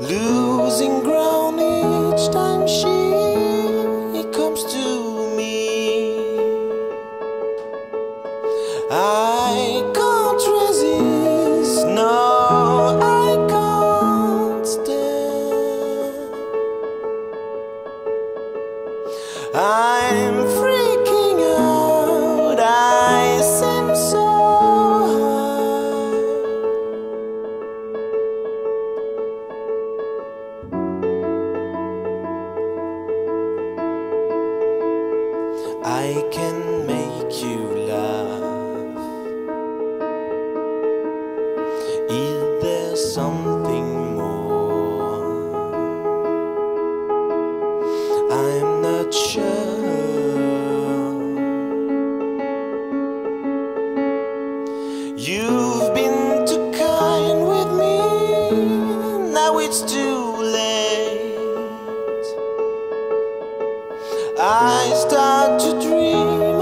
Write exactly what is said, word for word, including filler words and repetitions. Losing ground each time she comes to me. I can't resist, no, I can't stand. I'm freaking out, I seem so I can make you laugh. Is there something more? I'm not sure. You've been too kind with me. Now it's too late. I start to dream.